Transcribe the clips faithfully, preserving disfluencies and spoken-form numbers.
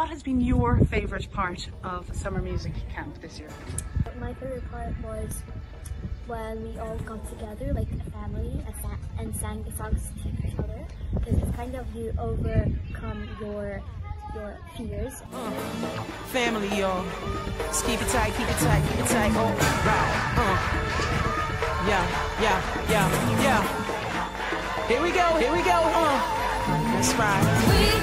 What has been your favourite part of Summer Music Camp this year? My favourite part was when we all got together, like a family, and sang songs to each other, because it's kind of you overcome your your fears. Uh, family, y'all. Just keep it tight, keep it tight, keep it tight. Oh, right. Uh. Yeah, yeah, yeah, yeah. Here we go, here we go. Uh. That's right. We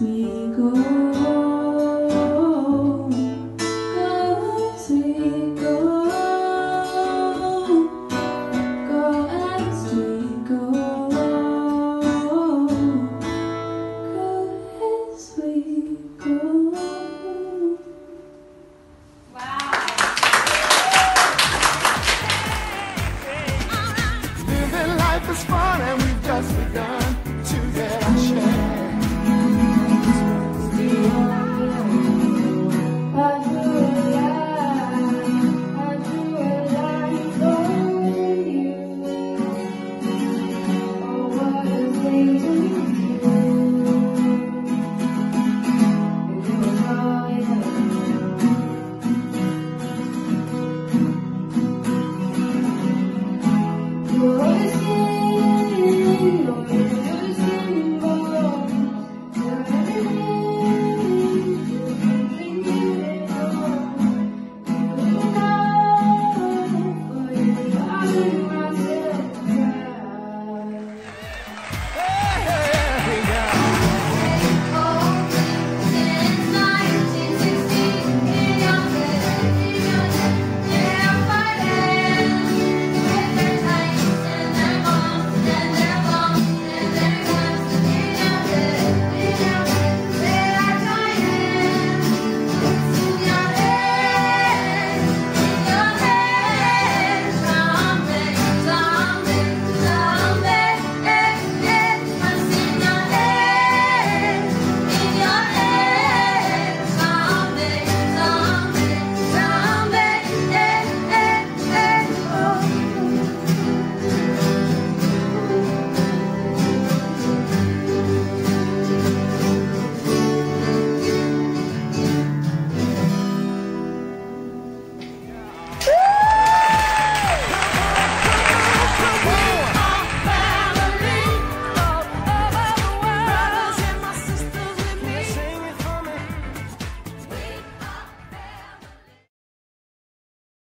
me.